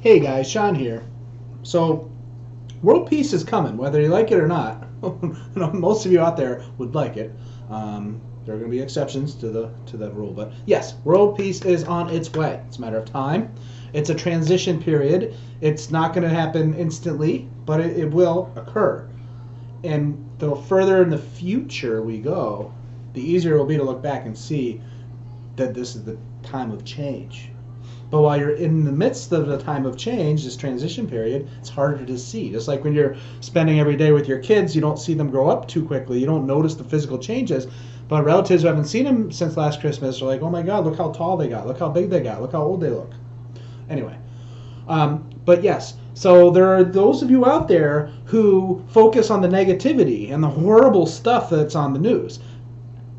Hey guys, Sean here. So, world peace is coming, whether you like it or not. Most of you out there would like it. There are going to be exceptions to that rule, but yes, world peace is on its way. It's a matter of time. It's a transition period. It's not going to happen instantly, but it will occur. And the further in the future we go, the easier it will be to look back and see that this is the time of change. But while you're in the midst of the time of change, this transition period, it's harder to see. Just like when you're spending every day with your kids, you don't see them grow up too quickly. You don't notice the physical changes. But relatives who haven't seen them since last Christmas are like, oh my God, look how tall they got. Look how big they got. Look how old they look. Anyway, but yes, so there are those of you out there who focus on the negativity and the horrible stuff that's on the news.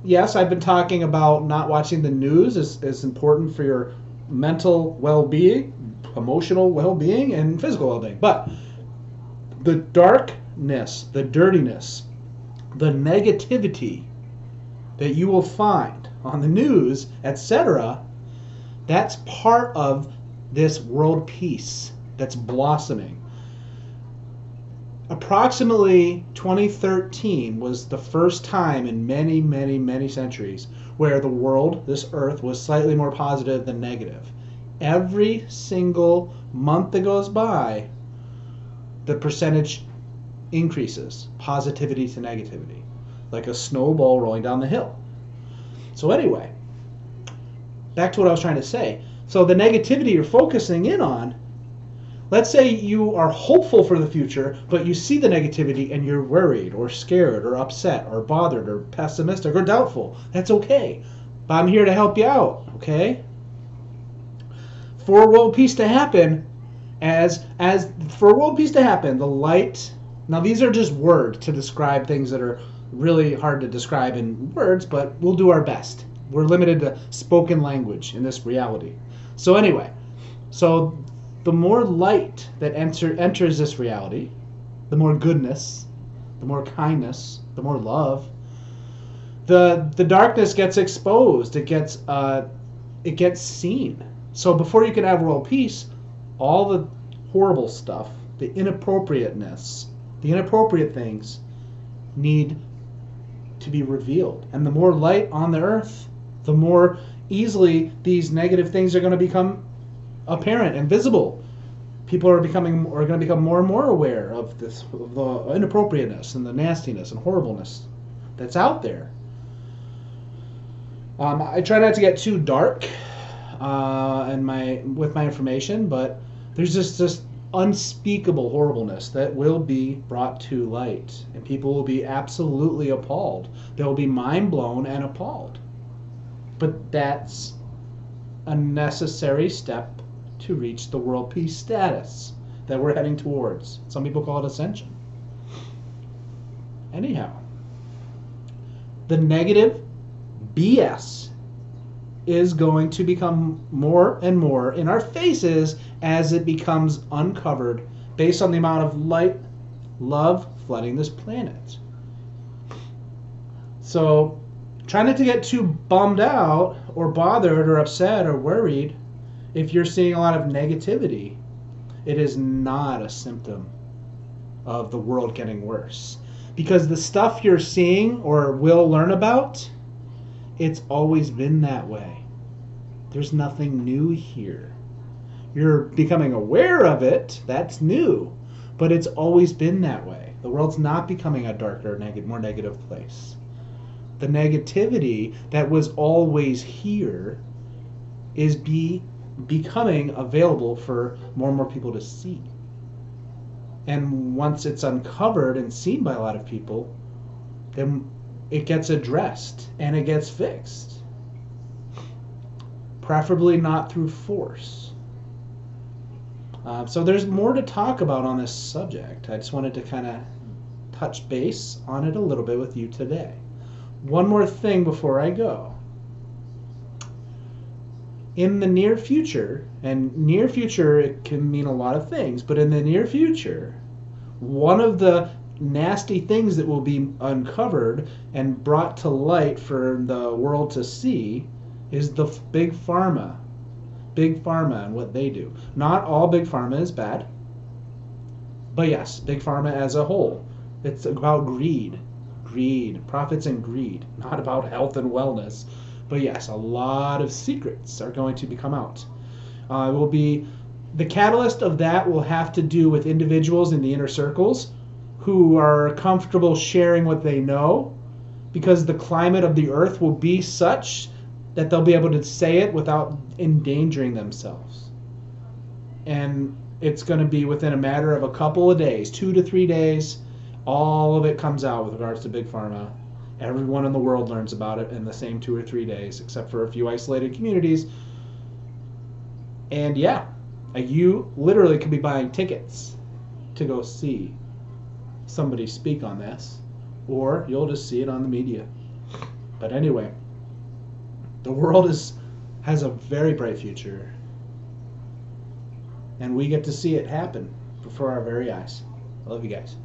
Yes, I've been talking about not watching the news is important for your mental well-being, emotional well-being, and physical well-being. But the darkness, the dirtiness, the negativity that you will find on the news, etc., that's part of this world peace that's blossoming. Approximately 2013 was the first time in many, many, many centuries where the world, this earth, was slightly more positive than negative. Every single month that goes by, the percentage increases, positivity to negativity, like a snowball rolling down the hill. So anyway, back to what I was trying to say. So the negativity you're focusing in on, let's say you are hopeful for the future, but you see the negativity and you're worried or scared or upset or bothered or pessimistic or doubtful. That's okay. But I'm here to help you out, okay? For world peace to happen, for world peace to happen, the light... Now these are just words to describe things that are really hard to describe in words, but we'll do our best. We're limited to spoken language in this reality. So anyway, so... the more light that enters this reality, the more goodness, the more kindness, the more love, the darkness gets exposed, it gets seen. So before you can have world peace, all the horrible stuff, the inappropriateness, the inappropriate things need to be revealed. And the more light on the earth, the more easily these negative things are going to become apparent and visible. People are going to become more and more aware of this, of the inappropriateness and the nastiness and horribleness that's out there. I try not to get too dark with my information, but there's just unspeakable horribleness that will be brought to light, and people will be absolutely appalled. They will be mind blown and appalled. But that's a necessary step to reach the world peace status that we're heading towards. Some people call it ascension. Anyhow, the negative BS is going to become more and more in our faces as it becomes uncovered based on the amount of light, love flooding this planet. So, try not to get too bummed out or bothered or upset or worried. If you're seeing a lot of negativity, it is not a symptom of the world getting worse. Because the stuff you're seeing or will learn about, it's always been that way. There's nothing new here. You're becoming aware of it, that's new, but it's always been that way. The world's not becoming a darker, more negative place. The negativity that was always here is becoming available for more and more people to see. And once it's uncovered and seen by a lot of people, then it gets addressed and it gets fixed. Preferably not through force. So there's more to talk about on this subject. I just wanted to kind of touch base on it a little bit with you today. One more thing before I go. In the near future, and near future it can mean a lot of things, but in the near future, one of the nasty things that will be uncovered and brought to light for the world to see is the big pharma big pharma and what they do. Not all big pharma is bad, but yes, big pharma as a whole. It's about greed, profits and greed, not about health and wellness. But yes, a lot of secrets are going to become out. It will be, the catalyst of that will have to do with individuals in the inner circles who are comfortable sharing what they know, because the climate of the earth will be such that they'll be able to say it without endangering themselves. And it's going to be within a matter of a couple of days, 2 to 3 days, all of it comes out with regards to big pharma. Everyone in the world learns about it in the same 2 or 3 days, except for a few isolated communities. And yeah, you literally could be buying tickets to go see somebody speak on this, or you'll just see it on the media. But anyway, the world has a very bright future, and we get to see it happen before our very eyes. I love you guys.